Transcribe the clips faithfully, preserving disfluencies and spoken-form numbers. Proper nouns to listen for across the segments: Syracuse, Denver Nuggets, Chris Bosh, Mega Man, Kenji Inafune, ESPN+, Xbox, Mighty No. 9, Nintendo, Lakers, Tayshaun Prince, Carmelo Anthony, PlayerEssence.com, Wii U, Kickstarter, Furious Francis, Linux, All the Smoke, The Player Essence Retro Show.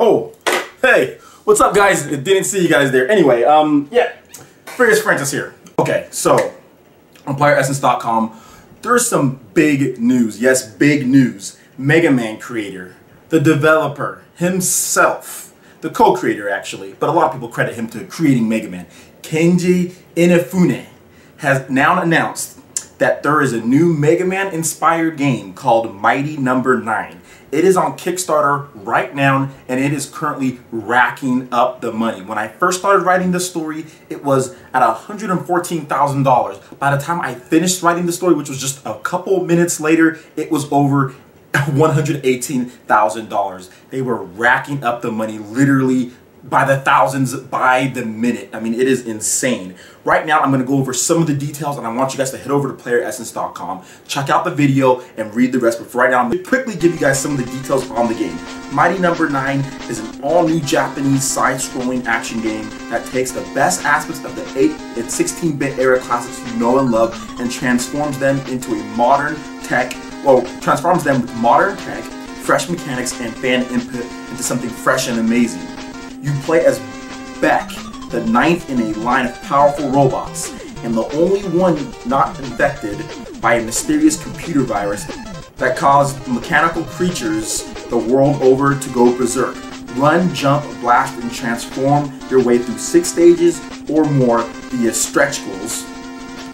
Oh, hey, what's up guys? Didn't see you guys there. Anyway, um, yeah, Furious Francis here. Okay, so, on Player Essence dot com, there's some big news. Yes, big news. Mega Man creator, the developer himself, the co-creator actually, but a lot of people credit him to creating Mega Man, Kenji Inafune, has now announced that there is a new Mega Man inspired game called Mighty number nine. It is on Kickstarter right now, and it is currently racking up the money. When I first started writing this story, it was at one hundred fourteen thousand dollars. By the time I finished writing the story, which was just a couple minutes later, it was over one hundred eighteen thousand dollars. They were racking up the money literally by the thousands, by the minute. I mean, it is insane. Right now, I'm going to go over some of the details, and I want you guys to head over to Player Essence dot com, check out the video, and read the rest. But for right now, I'm going to quickly give you guys some of the details on the game. Mighty number nine is an all-new Japanese side-scrolling action game that takes the best aspects of the eight and sixteen bit era classics you know and love and transforms them into a modern tech, well, transforms them with modern tech, fresh mechanics, and fan input into something fresh and amazing. You play as Beck, the ninth in a line of powerful robots, and the only one not infected by a mysterious computer virus that caused mechanical creatures the world over to go berserk. Run, jump, blast, and transform your way through six stages or more via stretch goals,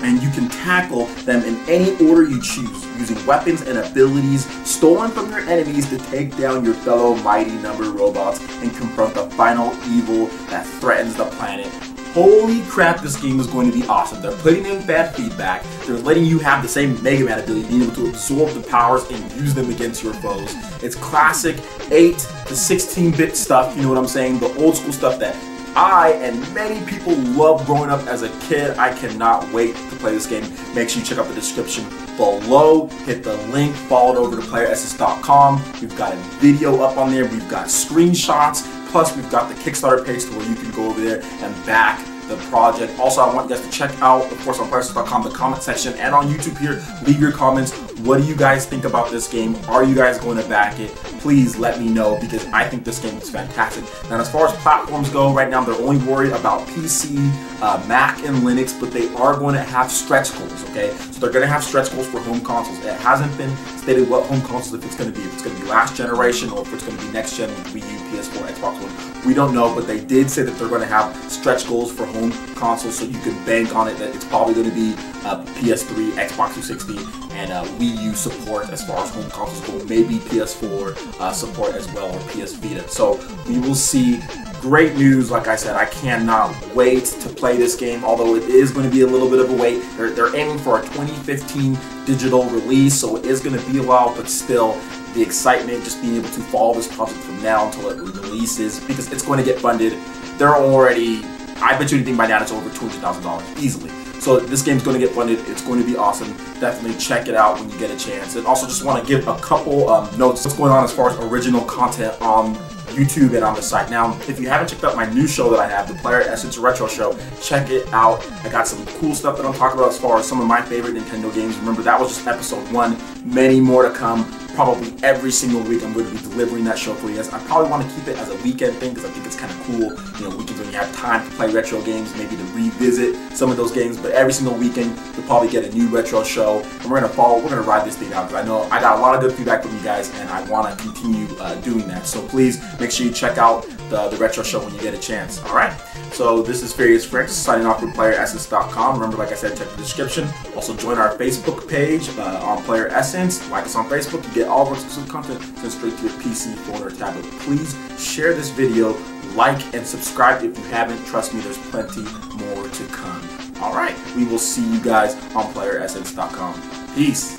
and you can tackle them in any order you choose, using weapons and abilities stolen from your enemies to take down your fellow Mighty Number robots and confront the final evil that threatens the planet. Holy crap, this game is going to be awesome. They're putting in bad feedback, they're letting you have the same Mega Man ability, being able to absorb the powers and use them against your foes. It's classic eight to sixteen bit stuff, you know what I'm saying, the old school stuff that I and many people love growing up as a kid. I cannot wait to play this game. Make sure you check out the description below. Hit the link, follow it over to Player Essence dot com. We've got a video up on there. We've got screenshots. Plus, we've got the Kickstarter page to where you can go over there and back the project. Also, I want you guys to check out, of course, on Player Essence dot com, the comment section, and on YouTube here. Leave your comments. What do you guys think about this game? Are you guys going to back it? Please let me know, because I think this game is fantastic. Now, as far as platforms go, right now they're only worried about P C, uh, Mac, and Linux, but they are going to have stretch goals, okay? So they're going to have stretch goals for home consoles. It hasn't been stated what home consoles, if it's going to be. If it's going to be last generation or if it's going to be next gen, Wii U, P S four, Xbox One. We don't know, but they did say that they're going to have stretch goals for home consoles, so you can bank on it that it's probably going to be uh, P S three, Xbox three sixty, and uh, Wii U support as far as home consoles go. Maybe P S four uh, support as well, or P S Vita. So we will see. Great news, like I said, I cannot wait to play this game, although it is going to be a little bit of a wait. They're, they're aiming for a twenty fifteen digital release, so it is going to be a while, but still, the excitement, just being able to follow this project from now until it releases, because it's going to get funded. They're already, I bet you anything by now, it's over two hundred thousand dollars easily. So this game's going to get funded. It's going to be awesome. Definitely check it out when you get a chance. And also just want to give a couple um, notes what's going on as far as original content on YouTube and on the site. Now, if you haven't checked out my new show that I have, The Player Essence Retro Show, check it out. I got some cool stuff that I'm talking about as far as some of my favorite Nintendo games. Remember, that was just episode one. Many more to come. Probably every single week I'm going to be delivering that show for you guys. I probably want to keep it as a weekend thing because I think it's kind of cool, you know, weekends when you have time to play retro games, maybe to revisit some of those games. But every single weekend you'll probably get a new retro show, and we're going to follow, we're going to ride this thing out, because I know I got a lot of good feedback from you guys, and I want to continue uh, doing that. So please make sure you check out the, the retro show when you get a chance. Alright, so this is Furious Francis signing off from Player Essence dot com. Remember, like I said, check the description. Also join our Facebook page uh, on Player Essence. Like us on Facebook to get all of our exclusive content sent straight to your P C, phone, or tablet. Please share this video, like, and subscribe if you haven't. Trust me, there's plenty more to come. Alright, we will see you guys on Player Essence dot com. Peace.